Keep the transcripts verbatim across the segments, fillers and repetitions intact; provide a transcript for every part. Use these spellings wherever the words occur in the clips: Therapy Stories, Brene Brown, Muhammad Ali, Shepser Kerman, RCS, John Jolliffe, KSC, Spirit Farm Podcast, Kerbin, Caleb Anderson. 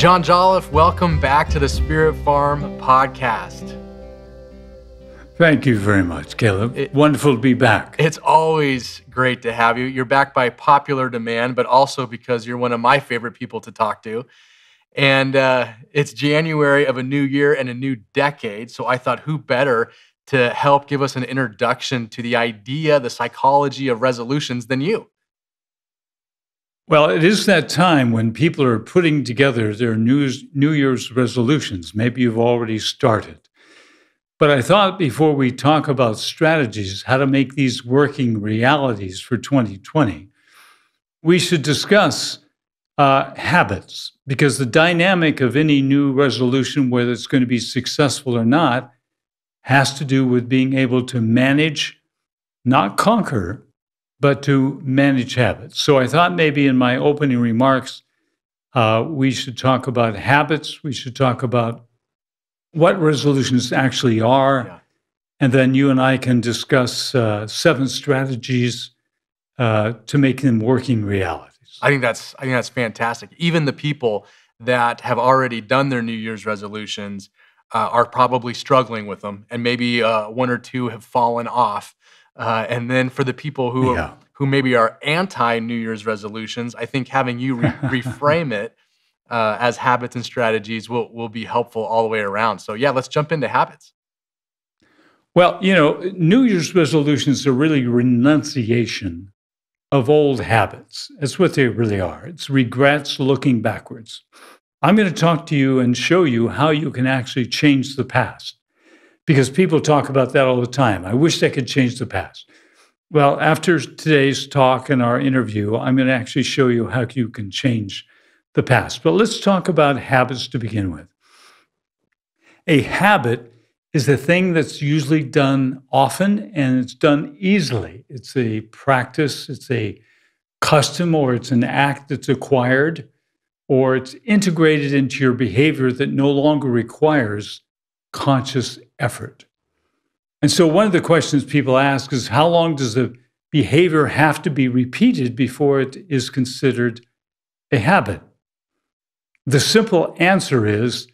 John Jolliffe, welcome back to the Spirit Farm Podcast. Thank you very much, Caleb. It, Wonderful to be back. It's always great to have you. You're back by popular demand, but also because you're one of my favorite people to talk to. And uh, it's January of a new year and a new decade, so I thought who better to help give us an introduction to the idea, the psychology of resolutions than you? Well, it is that time when people are putting together their New Year's resolutions. Maybe you've already started. But I thought before we talk about strategies, how to make these working realities for twenty twenty, we should discuss uh, habits, because the dynamic of any new resolution, whether it's going to be successful or not, has to do with being able to manage, not conquer, but to manage habits. So I thought maybe in my opening remarks, uh, we should talk about habits, we should talk about what resolutions actually are, yeah. And then you and I can discuss uh, seven strategies uh, to make them working realities. I think that's I think that's fantastic. Even the people that have already done their New Year's resolutions uh, are probably struggling with them, and maybe uh, one or two have fallen off. Uh, and then for the people who yeah. who maybe are anti-New Year's resolutions, I think having you re reframe it uh, as habits and strategies will, will be helpful all the way around. So yeah, let's jump into habits. Well, you know, New Year's resolutions are really renunciation of old habits. That's what they really are. It's regrets looking backwards. I'm going to talk to you and show you how you can actually change the past. Because people talk about that all the time. I wish I could change the past. Well, after today's talk and our interview, I'm going to actually show you how you can change the past. But let's talk about habits to begin with. A habit is the thing that's usually done often and it's done easily. It's a practice, it's a custom, or it's an act that's acquired, or it's integrated into your behavior that no longer requires conscious effort. And so one of the questions people ask is, how long does the behavior have to be repeated before it is considered a habit? The simple answer is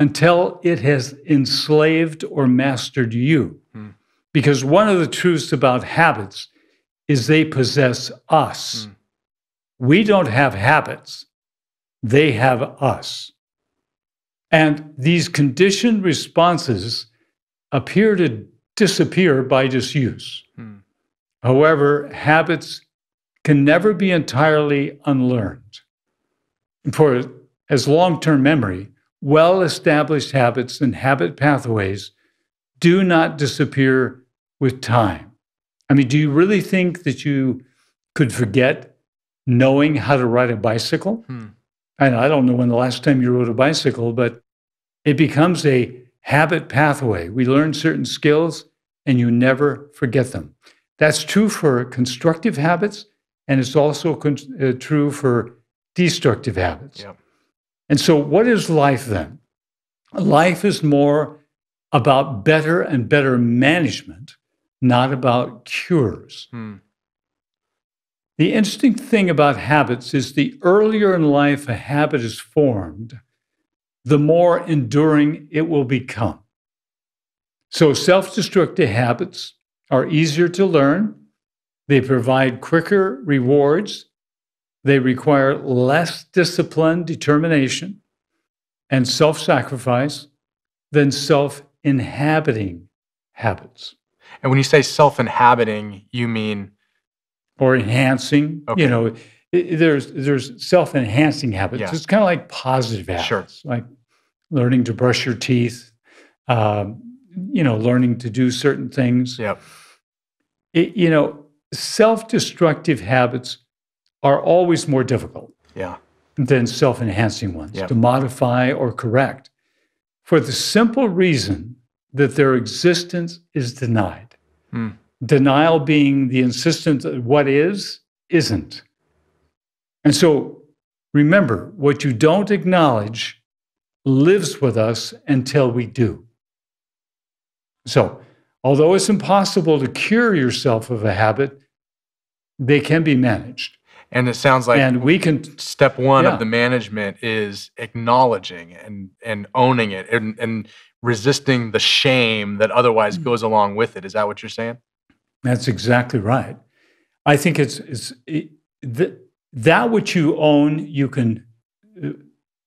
until it has enslaved or mastered you. Mm. Because one of the truths about habits is they possess us. Mm. We don't have habits. They have us. And these conditioned responses appear to disappear by disuse. Hmm. However, habits can never be entirely unlearned. For as long-term memory, well-established habits and habit pathways do not disappear with time. I mean, do you really think that you could forget knowing how to ride a bicycle? Hmm. And I don't know when the last time you rode a bicycle, but it becomes a habit pathway. We learn certain skills and you never forget them. That's true for constructive habits, and it's also con uh, true for destructive habits. Yep. And so what is life then? Life is more about better and better management, not about cures. Hmm. The interesting thing about habits is the earlier in life a habit is formed, the more enduring it will become. So self-destructive habits are easier to learn. They provide quicker rewards. They require less discipline, determination, and self-sacrifice than self-inhabiting habits. And when you say self-inhabiting, you mean... or enhancing, okay. You know, there's there's self-enhancing habits. Yeah. It's kind of like positive habits, sure. Like learning to brush your teeth, um, you know, learning to do certain things. Yep. It, you know, self-destructive habits are always more difficult yeah. than self-enhancing ones yep. to modify or correct, for the simple reason that their existence is denied. Mm. Denial being the insistence that what is, isn't. And so remember, what you don't acknowledge lives with us until we do. So although it's impossible to cure yourself of a habit, they can be managed. And it sounds like and we can step one yeah. of the management is acknowledging and and owning it and, and resisting the shame that otherwise goes along with it. Is that what you're saying? That's exactly right. I think it's, it's it, the, that which you own, you can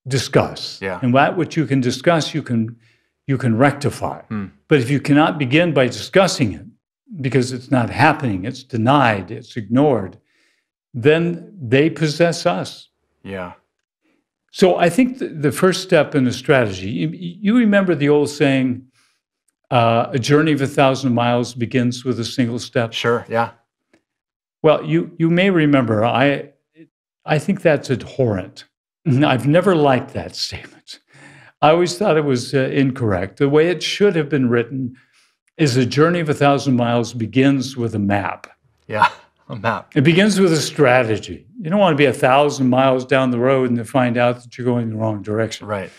discuss. Yeah. And that which you can discuss, you can you can rectify. Mm. But if you cannot begin by discussing it, because it's not happening, it's denied, it's ignored, then they possess us. Yeah. So I think the, the first step in a strategy, you, you remember the old saying, uh, a journey of a thousand miles begins with a single step? Sure, yeah. Well, you, you may remember, I, I think that's abhorrent. I've never liked that statement. I always thought it was uh, incorrect. The way it should have been written is a journey of a thousand miles begins with a map. Yeah. A map. It begins with a strategy. You don't want to be a thousand miles down the road and to find out that you're going in the wrong direction. Right.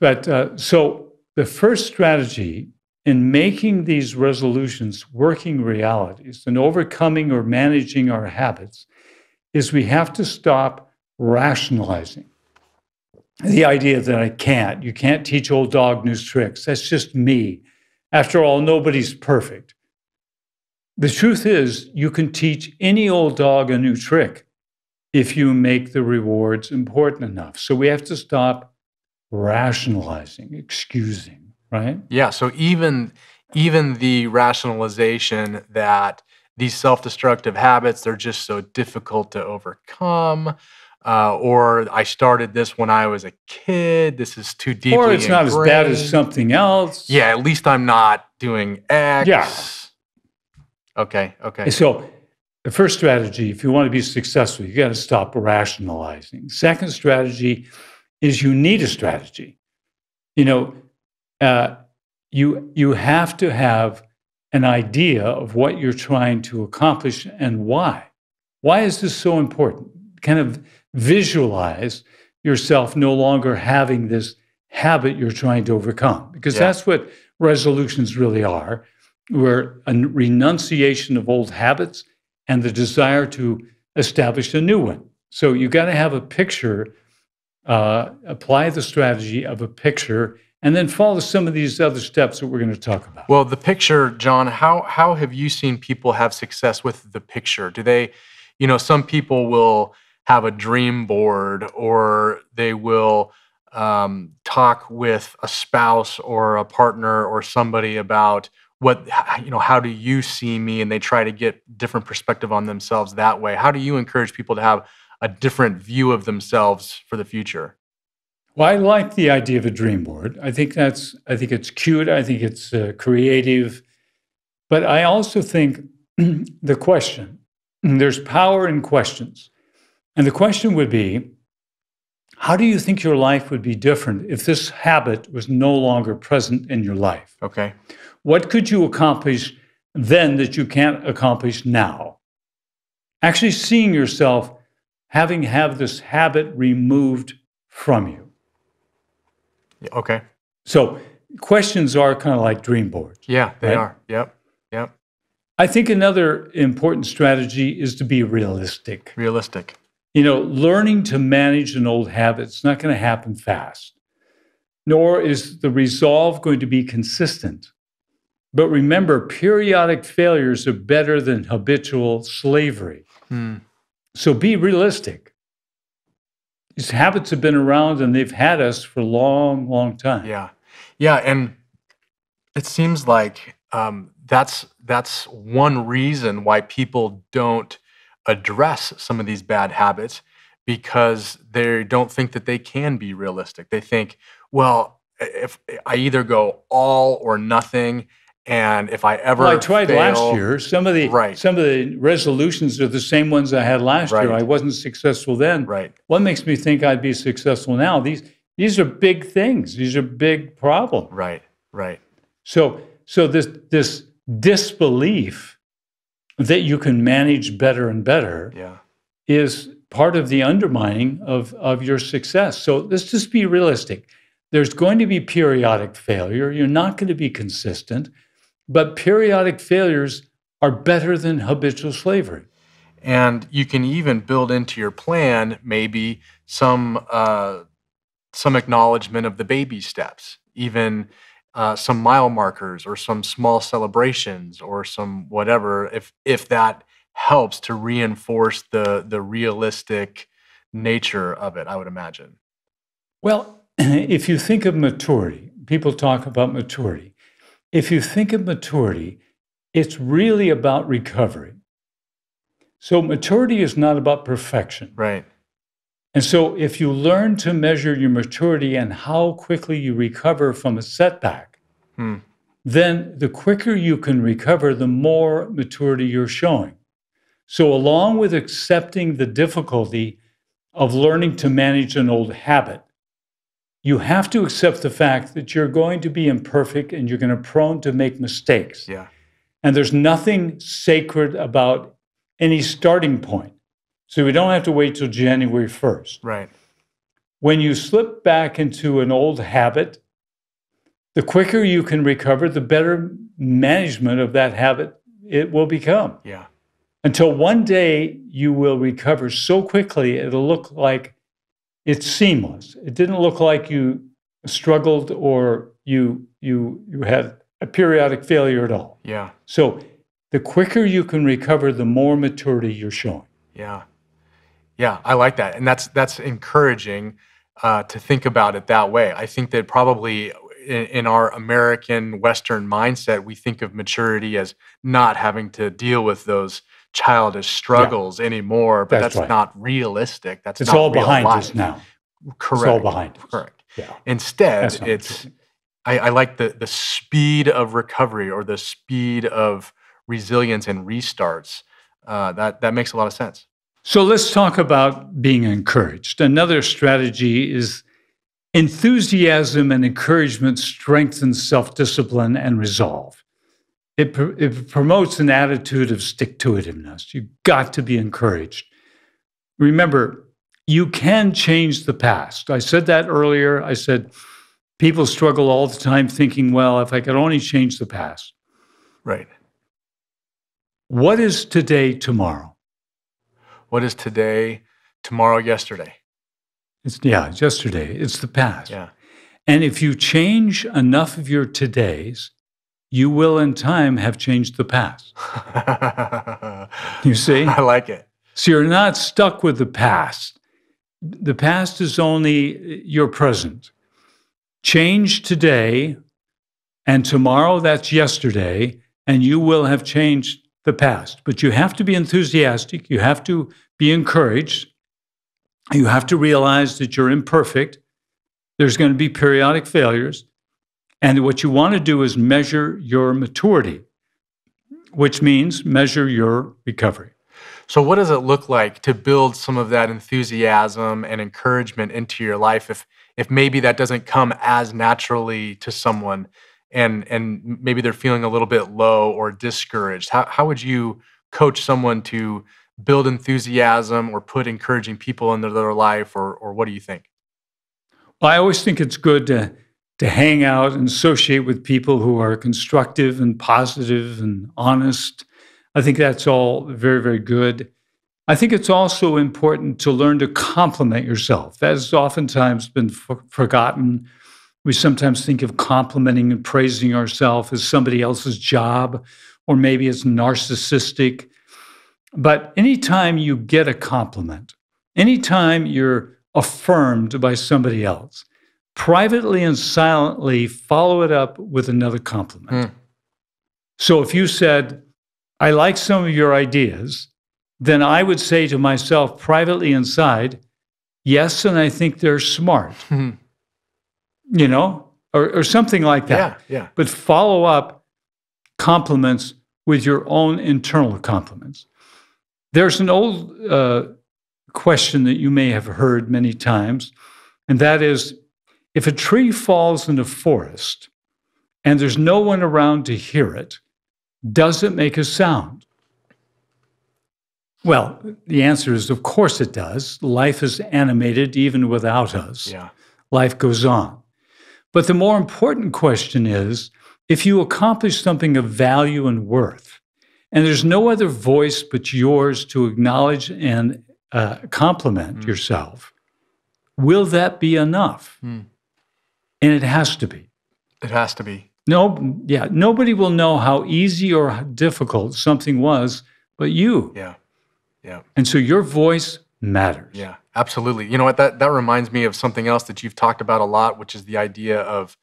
But uh, so the first strategy in making these resolutions working realities and overcoming or managing our habits is we have to stop rationalizing. The idea that I can't, you can't teach old dog new tricks. That's just me. After all, nobody's perfect. The truth is, you can teach any old dog a new trick if you make the rewards important enough. So we have to stop rationalizing, excusing, right? Yeah, so even, even the rationalization that these self-destructive habits, they're just so difficult to overcome, uh, or I started this when I was a kid, this is too deeply ingrained. Or it's not as bad as something else. Yeah, at least I'm not doing X. Yeah. Okay, okay. So the first strategy, if you want to be successful, you got to stop rationalizing. Second strategy is you need a strategy. You know, uh, you, you have to have an idea of what you're trying to accomplish and why. Why is this so important? Kind of visualize yourself no longer having this habit you're trying to overcome, because yeah. that's what resolutions really are. Were a renunciation of old habits and the desire to establish a new one. So you got to have a picture, uh, apply the strategy of a picture, and then follow some of these other steps that we're going to talk about. Well, the picture, John, how how have you seen people have success with the picture? Do they, you know, some people will have a dream board, or they will um, talk with a spouse or a partner or somebody about what, you know, how do you see me? And they try to get different perspective on themselves that way. How do you encourage people to have a different view of themselves for the future? Well, I like the idea of a dream board. I think that's, I think it's cute. I think it's uh, creative. But I also think the question, there's power in questions. And the question would be, how do you think your life would be different if this habit was no longer present in your life? Okay. What could you accomplish then that you can't accomplish now? Actually seeing yourself having have this habit removed from you. Yeah, okay. So questions are kind of like dream boards. Yeah, they right? are. Yep, yep. I think another important strategy is to be realistic. Realistic. You know, learning to manage an old habit is not going to happen fast, nor is the resolve going to be consistent. But remember, periodic failures are better than habitual slavery. Hmm. So be realistic. These habits have been around and they've had us for a long, long time. Yeah, yeah, and it seems like um, that's that's one reason why people don't address some of these bad habits, because they don't think that they can be realistic. They think, well, if I either go all or nothing, and if I ever well, I tried fail, last year. Some of the right. some of the resolutions are the same ones I had last right. year. I wasn't successful then. Right. What makes me think I'd be successful now? These these are big things. These are big problems. Right. Right. So so this this disbelief that you can manage better and better yeah. is part of the undermining of, of your success. So let's just be realistic. There's going to be periodic failure. You're not going to be consistent, but periodic failures are better than habitual slavery. And you can even build into your plan maybe some uh, some acknowledgement of the baby steps, even uh, some mile markers or some small celebrations or some whatever, if if that helps to reinforce the the realistic nature of it, I would imagine. Well, if you think of maturity, people talk about maturity. If you think of maturity, it's really about recovery. So maturity is not about perfection. Right. And so if you learn to measure your maturity and how quickly you recover from a setback, hmm. then the quicker you can recover, the more maturity you're showing. So along with accepting the difficulty of learning to manage an old habit, you have to accept the fact that you're going to be imperfect and you're going to be prone to make mistakes. Yeah. And there's nothing sacred about any starting point. So we don't have to wait till January first. Right. When you slip back into an old habit, the quicker you can recover, the better management of that habit it will become. Yeah. Until one day you will recover so quickly, it'll look like it's seamless. It didn't look like you struggled or you you you had a periodic failure at all. Yeah. So the quicker you can recover, the more maturity you're showing. Yeah. Yeah, I like that. And that's that's encouraging uh, to think about it that way. I think that probably in, in our American Western mindset, we think of maturity as not having to deal with those childish struggles yeah. anymore, but that's, that's right. not realistic. That's It's not all real behind life. Us now. Correct. It's all behind Correct. Us. Yeah. Instead, it's, I, I like the, the speed of recovery or the speed of resilience and restarts. Uh, that, that makes a lot of sense. So let's talk about being encouraged. Another strategy is enthusiasm and encouragement strengthens self-discipline and resolve. It, pr it promotes an attitude of stick-to-itiveness. You've got to be encouraged. Remember, you can change the past. I said that earlier. I said people struggle all the time thinking, well, if I could only change the past. Right. What is today, tomorrow? What is today, tomorrow, yesterday? It's, yeah, it's yesterday. It's the past. Yeah. And if you change enough of your todays, you will in time have changed the past. You see? I like it. So you're not stuck with the past. The past is only your present. Change today and tomorrow, that's yesterday, and you will have changed the past. But you have to be enthusiastic. You have to be encouraged. You have to realize that you're imperfect. There's going to be periodic failures. And what you want to do is measure your maturity, which means measure your recovery. So what does it look like to build some of that enthusiasm and encouragement into your life if, if maybe that doesn't come as naturally to someone? And, and maybe they're feeling a little bit low or discouraged. How, how would you coach someone to build enthusiasm or put encouraging people into their life, or, or what do you think? Well, I always think it's good to, to hang out and associate with people who are constructive and positive and honest. I think that's all very, very good. I think it's also important to learn to compliment yourself. That has oftentimes been for- forgotten. We sometimes think of complimenting and praising ourselves as somebody else's job, or maybe it's narcissistic. But anytime you get a compliment, anytime you're affirmed by somebody else, privately and silently follow it up with another compliment. Mm. So if you said, I like some of your ideas, then I would say to myself privately inside, yes, and I think they're smart. Mm-hmm. You know, or, or something like that. Yeah, yeah. But follow up compliments with your own internal compliments. There's an old uh, question that you may have heard many times, and that is, if a tree falls in a forest and there's no one around to hear it, does it make a sound? Well, the answer is, of course it does. Life is animated even without us. Yeah. Life goes on. But the more important question is, if you accomplish something of value and worth, And there's no other voice but yours to acknowledge and uh, compliment mm. yourself. Will that be enough? Mm. And it has to be. It has to be. No, yeah. Nobody will know how easy or how difficult something was but you. Yeah, yeah. And so your voice matters. Yeah, absolutely. You know what, that, that reminds me of something else that you've talked about a lot, which is the idea of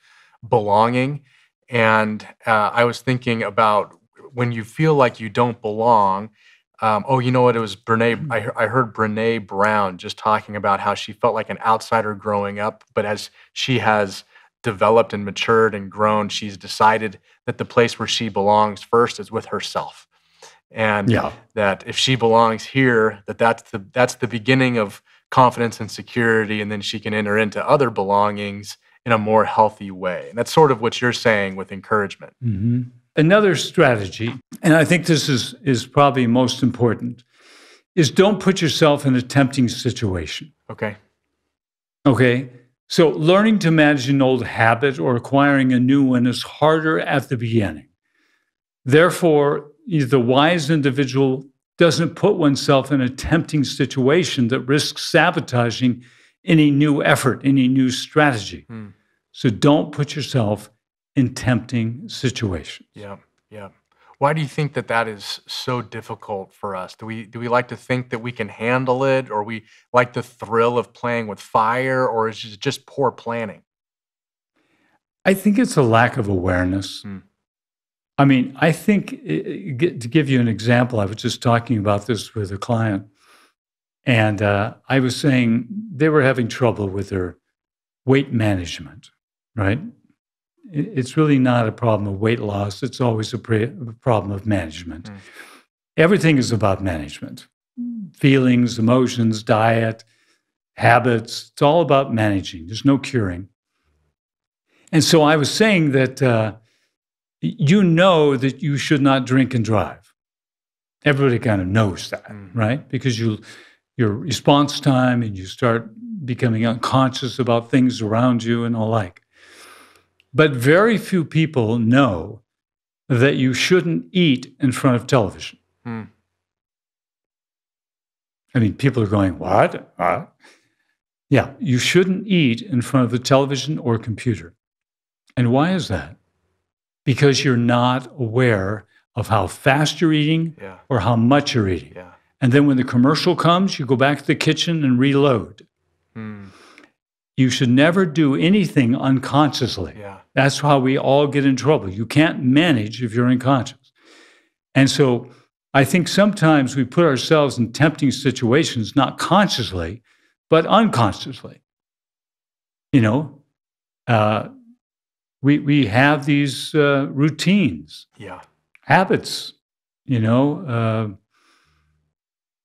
belonging. And uh, I was thinking about when you feel like you don't belong, um, oh, you know what, it was Brene, I, I heard Brene Brown just talking about how she felt like an outsider growing up, but as she has developed and matured and grown, she's decided that the place where she belongs first is with herself. And yeah. that if she belongs here, that that's the, that's the beginning of confidence and security, and then she can enter into other belongings in a more healthy way. And that's sort of what you're saying with encouragement. Mm-hmm. Another strategy, and I think this is, is probably most important, is don't put yourself in a tempting situation. Okay. Okay? So learning to manage an old habit or acquiring a new one is harder at the beginning. Therefore, the wise individual doesn't put oneself in a tempting situation that risks sabotaging any new effort, any new strategy. Mm. So don't put yourself in tempting situations. Yeah, yeah. Why do you think that that is so difficult for us? Do we do we like to think that we can handle it, or we like the thrill of playing with fire, or is it just poor planning? I think it's a lack of awareness. Mm. I mean, I think, to give you an example, I was just talking about this with a client, and uh, I was saying they were having trouble with their weight management, right? It's really not a problem of weight loss. It's always a pre- problem of management. Mm. Everything is about management. Feelings, emotions, diet, habits. It's all about managing. There's no curing. And so I was saying that uh, you know that you should not drink and drive. Everybody kind of knows that, mm. right? Because you, your response time, and you start becoming unconscious about things around you and all like. But very few people know that you shouldn't eat in front of television. Hmm. I mean, people are going, what? Huh? Yeah, you shouldn't eat in front of the television or computer. And why is that? Because you're not aware of how fast you're eating yeah. or how much you're eating. Yeah. And then when the commercial comes, you go back to the kitchen and reload. Hmm. You should never do anything unconsciously. Yeah. That's how we all get in trouble. You can't manage if you're unconscious. And so I think sometimes we put ourselves in tempting situations, not consciously, but unconsciously. You know, uh, we we have these uh, routines, yeah, habits, you know, uh,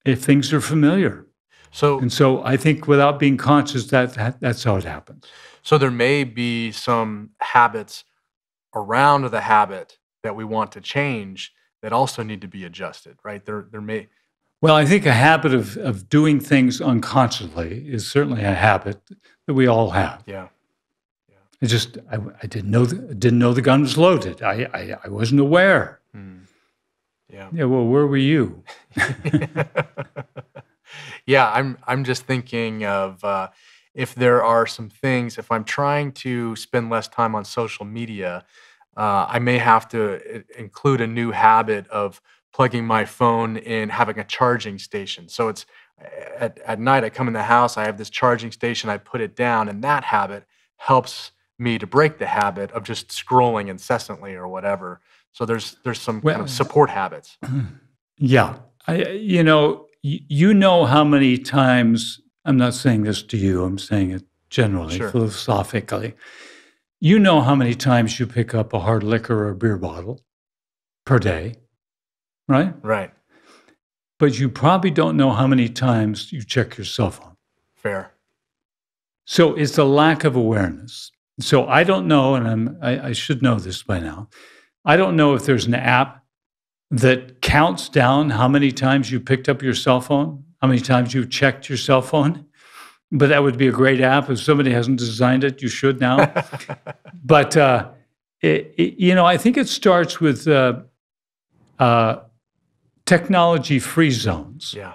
if things are familiar. So, and so I think without being conscious, that that's how it happens. So there may be some habits around the habit that we want to change that also need to be adjusted, right? There there may... Well, I think a habit of, of doing things unconsciously is certainly a habit that we all have. Yeah. yeah. I just, I, I didn't know the, didn't know the gun was loaded. I, I, I wasn't aware. Mm. Yeah. Yeah, well, where were you? Yeah, I'm I'm just thinking of uh, if there are some things, if I'm trying to spend less time on social media, uh, I may have to include a new habit of plugging my phone in, having a charging station. So it's at, at night, I come in the house, I have this charging station, I put it down, and that habit helps me to break the habit of just scrolling incessantly or whatever. So there's, there's some well, kind of support habits. Yeah, I, you know... You know how many times, I'm not saying this to you, I'm saying it generally, sure. philosophically. You know how many times you pick up a hard liquor or a beer bottle per day, right? Right. But you probably don't know how many times you check your cell phone. Fair. So it's a lack of awareness. So I don't know, and I'm, I, I should know this by now, I don't know if there's an app that counts down how many times you picked up your cell phone, how many times you've checked your cell phone. But that would be a great app. If somebody hasn't designed it, you should now. But, uh, it, it, you know, I think it starts with uh, uh, technology-free zones. Yeah.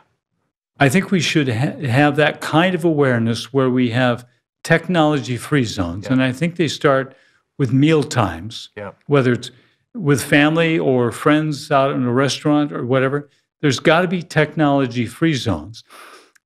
I think we should ha have that kind of awareness where we have technology-free zones. Yeah. And I think they start with meal times, yeah. whether it's with family or friends out in a restaurant or whatever. There's got to be technology-free zones.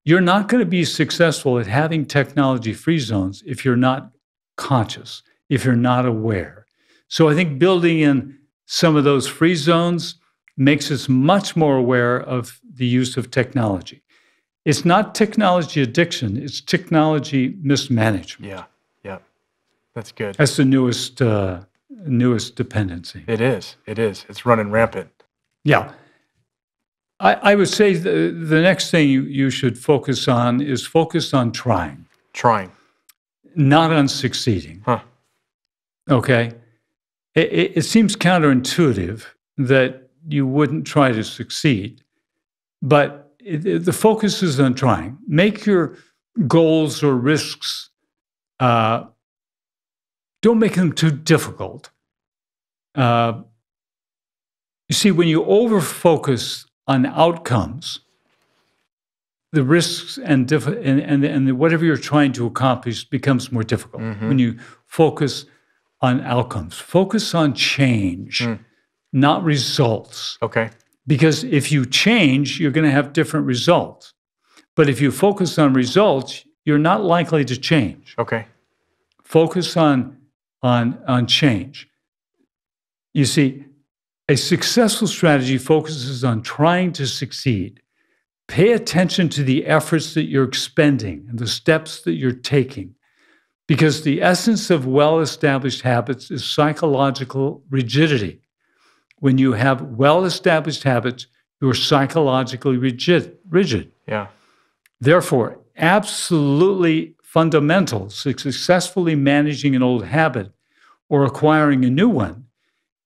You're not going to be successful at having technology-free zones if you're not conscious, if you're not aware. So I think building in some of those free zones makes us much more aware of the use of technology. It's not technology addiction, it's technology mismanagement. Yeah, yeah, that's good. That's the newest, uh, newest dependency. It is, it is. It's running rampant. Yeah. I, I would say the, the next thing you, you should focus on is focus on trying. Trying. Not on succeeding. Huh. Okay? It, it, it seems counterintuitive that you wouldn't try to succeed, but it, it, the focus is on trying. Make your goals or risks, uh, don't make them too difficult. Uh, you see, when you overfocus on outcomes, the risks and, diff and, and, and whatever you're trying to accomplish becomes more difficult. Mm-hmm. When you focus on outcomes, focus on change, mm. not results. Okay. Because if you change, you're going to have different results. But if you focus on results, you're not likely to change. Okay. Focus on, on, on change. You see, a successful strategy focuses on trying to succeed. Pay attention to the efforts that you're expending and the steps that you're taking, because the essence of well-established habits is psychological rigidity. When you have well-established habits, you're psychologically rigid. rigid. Yeah. Therefore, absolutely fundamental to successfully managing an old habit or acquiring a new one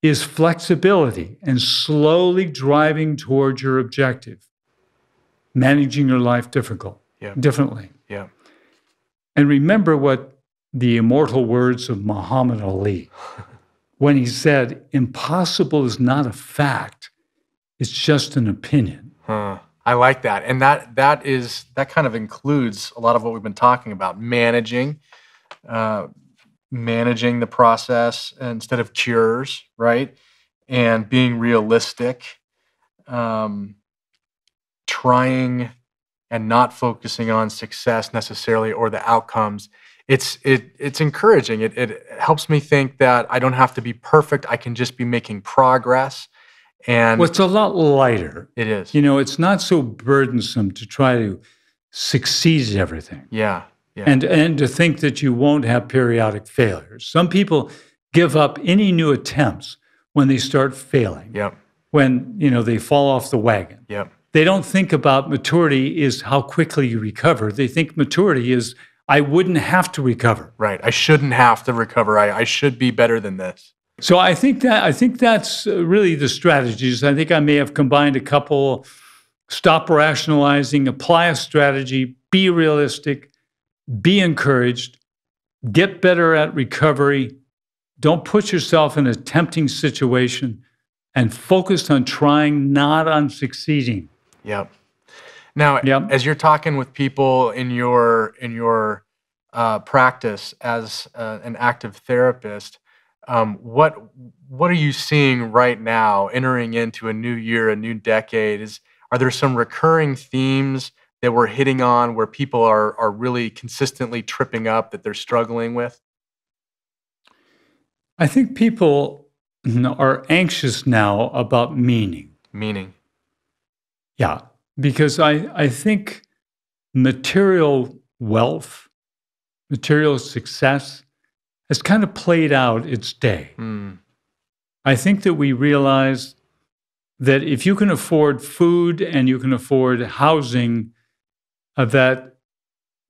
is flexibility and slowly driving towards your objective, managing your life difficult, yeah. differently. Yeah. And remember what the immortal words of Muhammad Ali, when he said, impossible is not a fact, it's just an opinion. Huh. I like that. And that that is that kind of includes a lot of what we've been talking about, managing, uh, managing the process instead of cures, right? And being realistic, um, trying and not focusing on success necessarily or the outcomes. It's it it's encouraging. It it helps me think that I don't have to be perfect. I can just be making progress. And well, it's a lot lighter. It is. You know, it's not so burdensome to try to succeed at everything. Yeah. Yeah. And, and to think that you won't have periodic failures. Some people give up any new attempts when they start failing, yep. when you know they fall off the wagon. Yep. They don't think about maturity is how quickly you recover. They think maturity is, I wouldn't have to recover. Right, I shouldn't have to recover. I, I should be better than this. So I think, that, I think that's really the strategies. I think I may have combined a couple. Stop rationalizing, apply a strategy, be realistic, be encouraged, get better at recovery, don't put yourself in a tempting situation, and focus on trying, not on succeeding. Yep. Now, yep. as you're talking with people in your, in your uh, practice as uh, an active therapist, um, what, what are you seeing right now entering into a new year, a new decade? Is, are there some recurring themes that we're hitting on where people are, are really consistently tripping up that they're struggling with? I think people are anxious now about meaning. Meaning. Yeah, because I, I think material wealth, material success has kind of played out its day. Mm. I think that we realize that if you can afford food and you can afford housing, Uh, that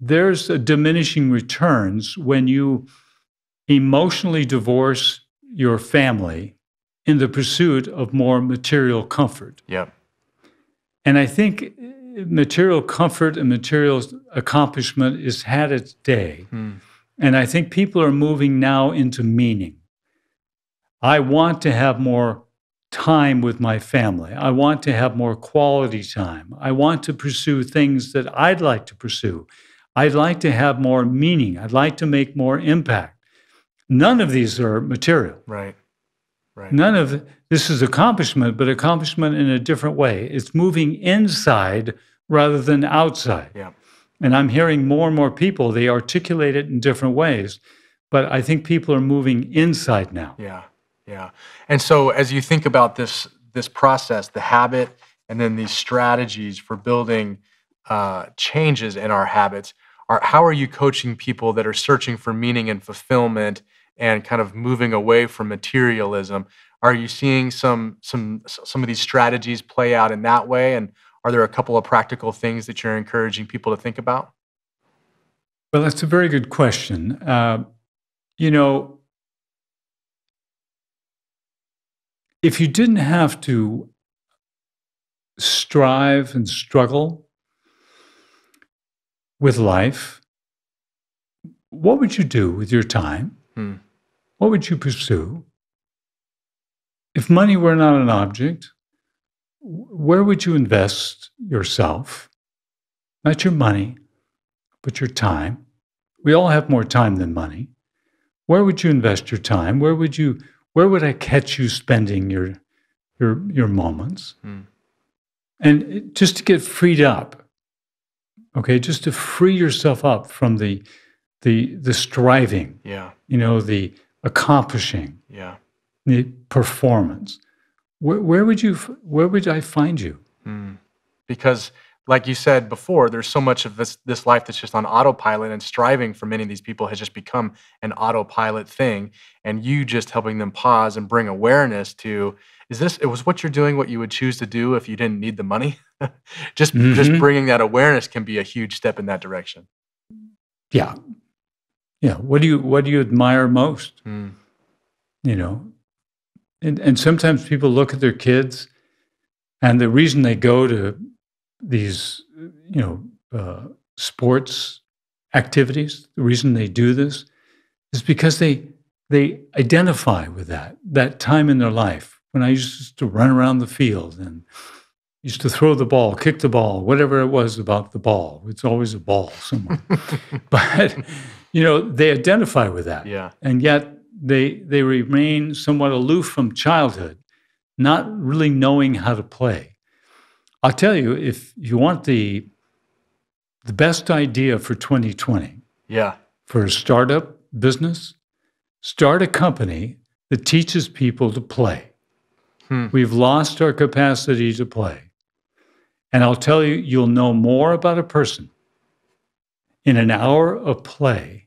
there's a diminishing returns when you emotionally divorce your family in the pursuit of more material comfort. Yeah. And I think material comfort and material accomplishment has had its day. Mm. And I think people are moving now into meaning. I want to have more time with my family. I want to have more quality time. I want to pursue things that I'd like to pursue. I'd like to have more meaning. I'd like to make more impact. None of these are material. Right. Right. None of this is accomplishment, but accomplishment in a different way. It's moving inside rather than outside. Yeah. And I'm hearing more and more people, they articulate it in different ways, but I think people are moving inside now. Yeah. Yeah. And so as you think about this this process, the habit, and then these strategies for building uh, changes in our habits, are, how are you coaching people that are searching for meaning and fulfillment and kind of moving away from materialism? Are you seeing some some some of these strategies play out in that way? And are there a couple of practical things that you're encouraging people to think about? Well, that's a very good question. Uh, you know, if you didn't have to strive and struggle with life, what would you do with your time? Hmm. What would you pursue? If money were not an object, where would you invest yourself? Not your money, but your time. We all have more time than money. Where would you invest your time? Where would you... Where would I catch you spending your your your moments? Mm. And just to get freed up, okay, just to free yourself up from the the the striving, yeah, you know, the accomplishing, yeah, the performance. Where, where would you? Where would I find you? Mm. Because, like you said before, there's so much of this this life that's just on autopilot, and striving for many of these people has just become an autopilot thing. And you just helping them pause and bring awareness to, is this, it was what you're doing, what you would choose to do if you didn't need the money? just, mm-hmm. just bringing that awareness can be a huge step in that direction. Yeah. Yeah. What do you, what do you admire most? Mm. You know, and, and sometimes people look at their kids, and the reason they go to these, you know, uh, sports activities, the reason they do this is because they they identify with that, that time in their life. When I used to run around the field and used to throw the ball, kick the ball, whatever it was about the ball, it's always a ball somewhere. But, you know, they identify with that. Yeah. And yet they, they remain somewhat aloof from childhood, not really knowing how to play. I'll tell you, if you want the the best idea for twenty twenty, yeah, for a startup business, start a company that teaches people to play. Hmm. We've lost our capacity to play. And I'll tell you, you'll know more about a person in an hour of play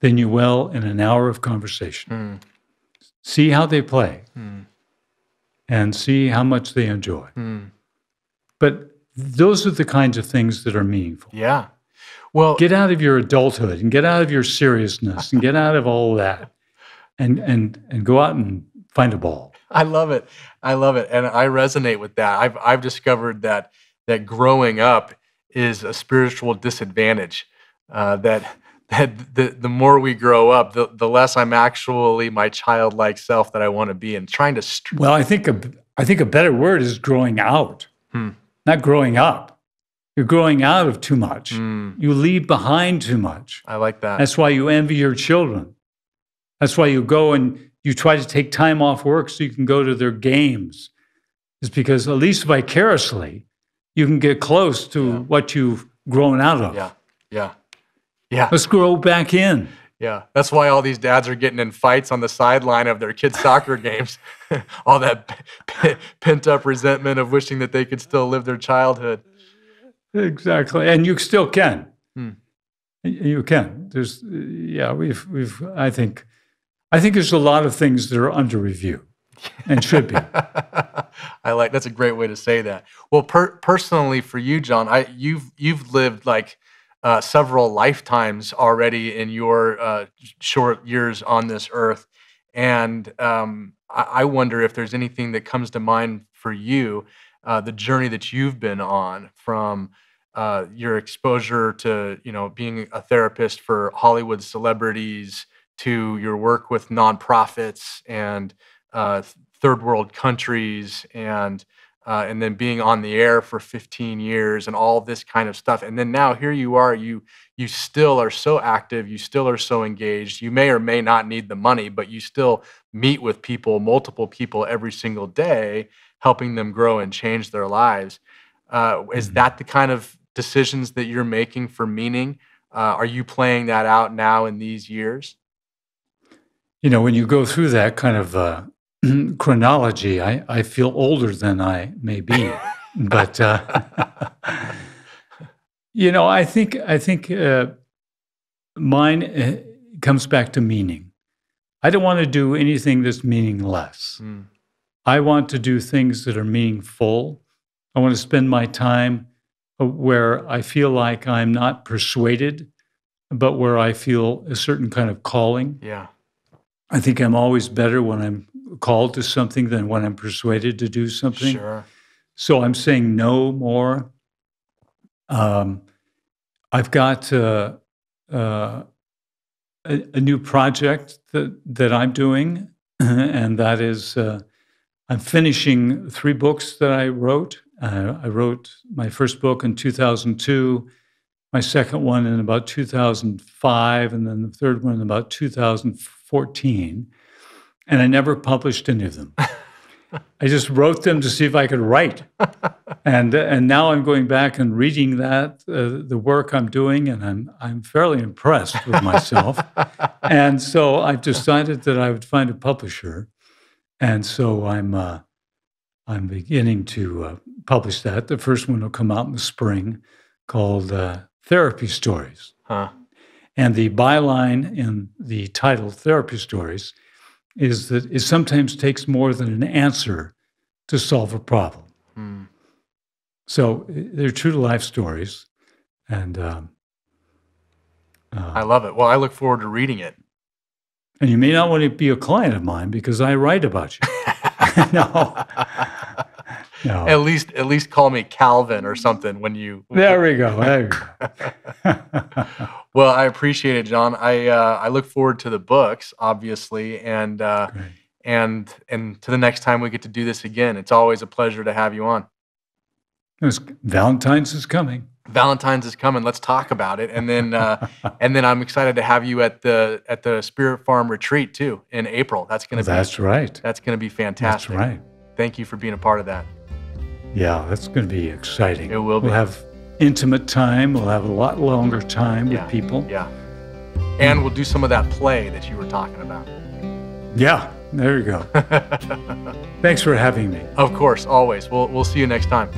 than you will in an hour of conversation. Hmm. See how they play, hmm, and see how much they enjoy. Hmm. But those are the kinds of things that are meaningful. Yeah. Well, get out of your adulthood and get out of your seriousness and get out of all that and and and go out and find a ball. I love it. I love it. And I resonate with that. I've I've discovered that that growing up is a spiritual disadvantage. Uh, that that the the more we grow up, the the less I'm actually my childlike self that I want to be, and trying to str- Well, I think a I think a better word is growing out. Hmm. Not growing up. You're growing out of too much. Mm. You leave behind too much. I like that. That's why you envy your children. That's why you go and you try to take time off work so you can go to their games. It's because at least vicariously, you can get close to, yeah, what you've grown out of. Yeah, yeah, yeah. Let's grow back in. Yeah, that's why all these dads are getting in fights on the sideline of their kids' soccer games. All that pent-up resentment of wishing that they could still live their childhood. Exactly, and you still can. Hmm. You can. There's, yeah, we've, we've. I think, I think there's a lot of things that are under review, and should be. I like. That's a great way to say that. Well, per personally for you, John, I you've you've lived like. Uh, several lifetimes already in your uh, short years on this earth. And um, I, I wonder if there's anything that comes to mind for you, uh, the journey that you've been on from uh, your exposure to, you know, being a therapist for Hollywood celebrities to your work with nonprofits and uh, third world countries and uh, and then being on the air for fifteen years and all this kind of stuff. And then now here you are, you you still are so active, you still are so engaged. You may or may not need the money, but you still meet with people, multiple people every single day, helping them grow and change their lives. Uh, is that the kind of decisions that you're making for meaning? Uh, are you playing that out now in these years? You know, when you go through that kind of uh, chronology, I, I feel older than I may be. But uh, you know, I think I think uh, mine comes back to meaning. I don't want to do anything that's meaningless. Mm. I want to do things that are meaningful. I want to spend my time where I feel like I'm not persuaded, but where I feel a certain kind of calling. Yeah. I think I'm always better when I'm called to something than when I'm persuaded to do something. Sure. So I'm saying no more. Um, I've got uh, uh, a, a new project that, that I'm doing, and that is uh, I'm finishing three books that I wrote. Uh, I wrote my first book in two thousand two, my second one in about two thousand five, and then the third one in about two thousand fourteen. And I never published any of them. I just wrote them to see if I could write. And and now I'm going back and reading that, uh, the work I'm doing, and I'm, I'm fairly impressed with myself. And so I've decided that I would find a publisher. And so I'm... Uh, I'm beginning to uh, publish that. The first one will come out in the spring, called uh, Therapy Stories. Huh. And the byline in the title, Therapy Stories, is that it sometimes takes more than an answer to solve a problem. Hmm. So they're true to life stories. And um, uh, I love it. Well, I look forward to reading it. And you may not want to be a client of mine because I write about you. no. no. At least, at least call me Calvin or something when you. There we go. There we go. Well, I appreciate it, John. I uh, I look forward to the books, obviously, and uh, and and to the next time we get to do this again. It's always a pleasure to have you on. It's, Valentine's is coming. Valentine's is coming. Let's talk about it, and then uh, and then I'm excited to have you at the at the Spirit Farm retreat too in April. That's going to be that's right. That's going to be fantastic. That's right. Thank you for being a part of that. Yeah, that's going to be exciting. It will be. We'll have intimate time. We'll have a lot longer time yeah. with people. Yeah, and we'll do some of that play that you were talking about. Yeah, there you go. Thanks for having me. Of course, always. We'll we'll see you next time.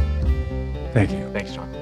Thank you. Thanks, John.